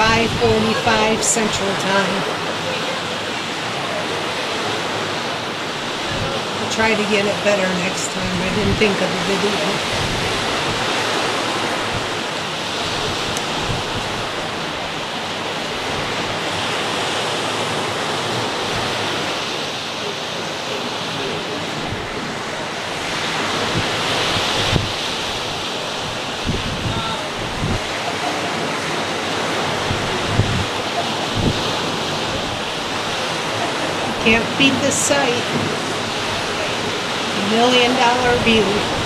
5:45 Central Time. I'll try to get it better next time. I didn't think of the video. Can't beat the sight. $1 million view.